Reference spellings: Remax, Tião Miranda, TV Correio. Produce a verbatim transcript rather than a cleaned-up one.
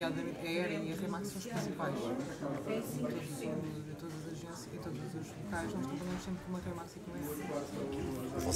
A Air e a Remax são os principais de todas as agências e todos os locais. Nós trabalhamos sempre com uma Remax e com a Air.